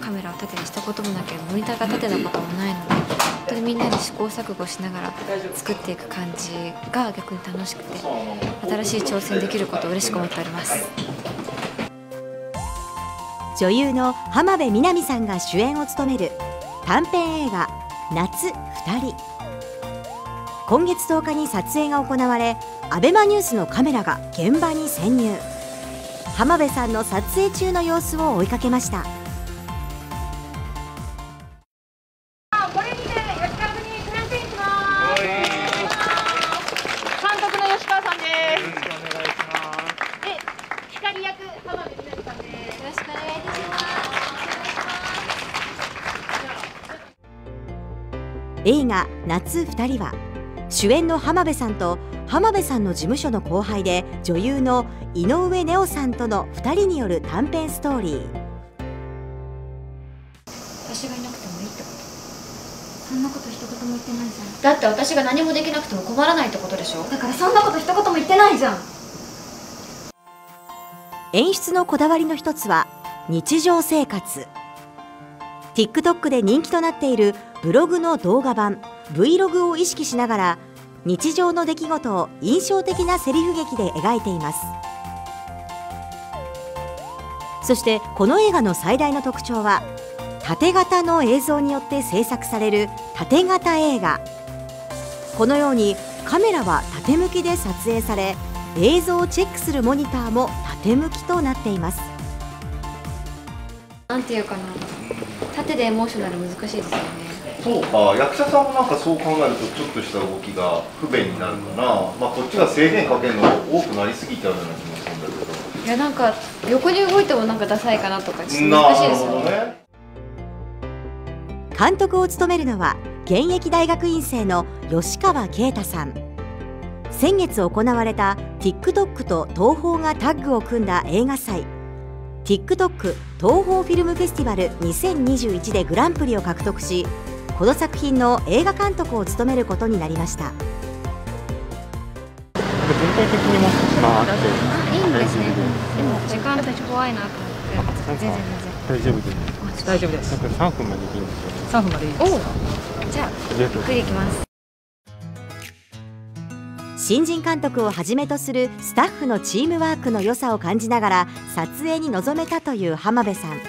カメラを縦にしたこともなければモニターが縦なこともないので、本当にみんなで試行錯誤しながら作っていく感じが逆に楽しくて、新しい挑戦できることを嬉しく思っております。女優の浜辺美波さんが主演を務める短編映画「夏ふたり」。今月10日に撮影が行われ、アベマニュースのカメラが現場に潜入。浜辺さんの撮影中の様子を追いかけました。これにて吉川組に参戦します。監督の吉川さんです。よろしくお願いします。で、光役浜辺美波さんです。よろしくお願いいたします。映画夏ふたりは、主演の浜辺さんと浜辺さんの事務所の後輩で女優の井上ねおさんとの2人による短編ストーリー。私がいなくてもいいってこと？そんなこと一言も言ってないじゃん。だって私が何もできなくても困らないってことでしょ。だからそんなこと一言も言ってないじゃん。演出のこだわりの一つは日常生活。 TikTok で人気となっているブログの動画版 Vlog を意識しながら、日常の出来事を印象的なセリフ劇で描いています。そしてこの映画の最大の特徴は、縦型の映像によって制作される縦型映画。このようにカメラは縦向きで撮影され、映像をチェックするモニターも縦向きとなっています。なんていうかな、縦でエモーショナル難しいですよね。そうか、役者さんもなんかそう考えるとちょっとした動きが不便になるかな。まあこっちが制限かけるのが多くなりすぎちゃうような気もするんだけど、いやなんか横に動いてもなんかダサいかなとか、ちょっと難しいですよね。監督を務めるのは現役大学院生の吉川啓太さん。先月行われた TikTok と東宝がタッグを組んだ映画祭 TikTok 東宝フィルムフェスティバル2021でグランプリを獲得し、この作品の映画監督を務めることになりました。全体的にもあっていいんですね。でも時間帯怖いなと思って。全然大丈夫です。3分までいいんですよ。3分までいいですか？じゃあゆっくりいきます。新人監督をはじめとするスタッフのチームワークの良さを感じながら撮影に臨めたという浜辺さん。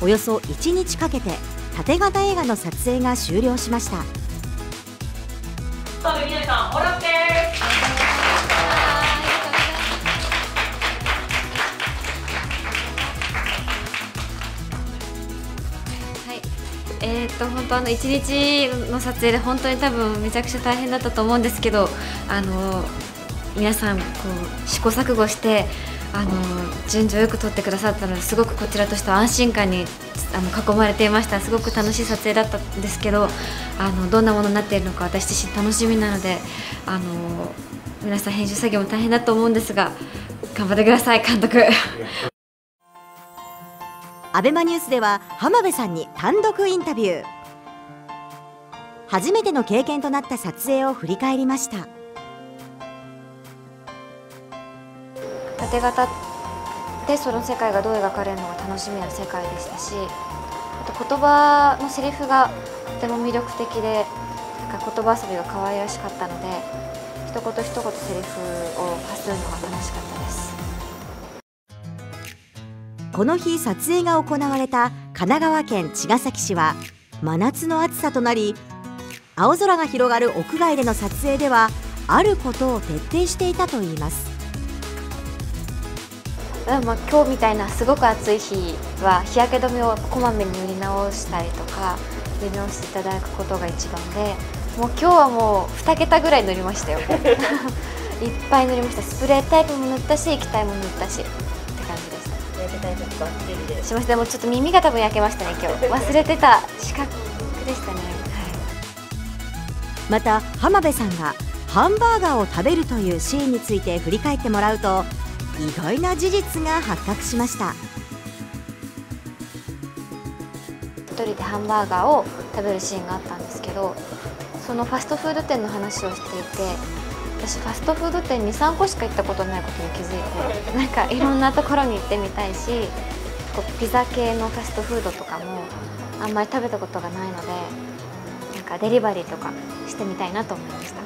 およそ1日かけて縦型映画の撮影が終了しました。本当1日の撮影で本当に多分めちゃくちゃ大変だったと思うんですけど、皆さんこう試行錯誤して順序よく撮ってくださったので、すごくこちらとしては安心感に囲まれていました。すごく楽しい撮影だったんですけど、どんなものになっているのか私自身楽しみなので、皆さん編集作業も大変だと思うんですが頑張ってください監督。アベマニュースでは浜辺さんに単独インタビュー。初めての経験となった撮影を振り返りました。縦型でその世界がどう描かれるのが楽しみな世界でしたし、あと言葉のセリフがとても魅力的で、なんか言葉遊びが可愛らしかったので、一言一言セリフを発するのが楽しかったです。この日撮影が行われた神奈川県茅ヶ崎市は真夏の暑さとなり、青空が広がる屋外での撮影ではあることを徹底していたといいます。まあ今日みたいなすごく暑い日は日焼け止めをこまめに塗り直したりとか塗り直していただくことが一番で、もう今日はもう2桁ぐらい塗りましたよ。いっぱい塗りました。スプレータイプも塗ったし液体も塗ったしって感じでした。焼けタイプバッテリーでしました。でもちょっと耳が多分焼けましたね今日。忘れてた視覚でしたね、はい。また浜辺さんがハンバーガーを食べるというシーンについて振り返ってもらうと、意外な事実が発覚しました。一人でハンバーガーを食べるシーンがあったんですけど、そのファストフード店の話をしていて、私ファストフード店に2、3個しか行ったことないことに気づいて、なんかいろんなところに行ってみたいし、構ピザ系のファストフードとかもあんまり食べたことがないので、なんかデリバリーとかしてみたいなと思いました。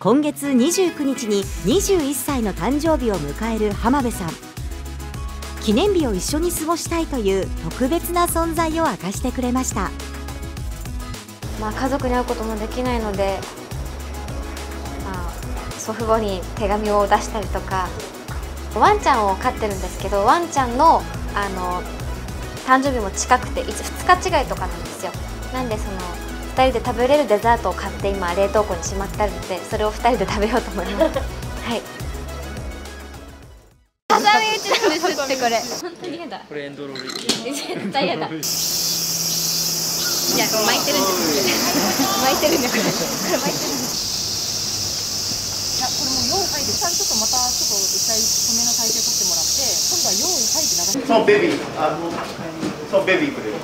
今月29日に21歳の誕生日を迎える浜辺さん。記念日を一緒に過ごしたいという特別な存在を明かしてくれました。まあ、家族に会うこともできないので、まあ、祖父母に手紙を出したりとか、ワンちゃんを飼ってるんですけど、ワンちゃんの誕生日も近くて2日違いとかなんですよ。なんで2人で食べれるデザートを買って今冷凍庫にしまってあるので、それを2人で食べようと思います。はい、挟み撃ちなんですって。これ本当にやだ、これエンドロール絶対やだ。いや、巻いてるんですよ。巻いてるんだ、これ。これ巻いてるんです。いや、これもう4杯で、ちゃんとまたちょっと一回止めの体勢取ってもらって、今度は4杯で流して、そうベビー、そうベビーくれる。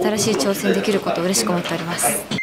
新しい挑戦できることを嬉しく思っております。